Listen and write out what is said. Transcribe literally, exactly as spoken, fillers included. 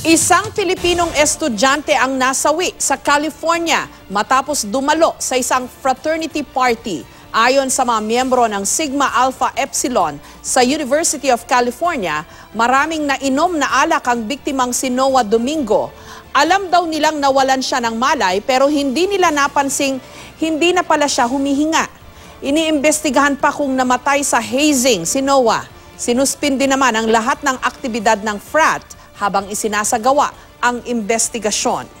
Isang Pilipinong estudyante ang nasawi sa California matapos dumalo sa isang fraternity party. Ayon sa mga miyembro ng Sigma Alpha Epsilon sa University of California, maraming nainom na alak ang biktimang si Noah Domingo. Alam daw nilang nawalan siya ng malay pero hindi nila napansing hindi na pala siya humihinga. Iniimbestigahan pa kung namatay sa hazing si Noah. Sinuspindi naman ang lahat ng aktibidad ng frat habang isinasagawa ang investigasyon.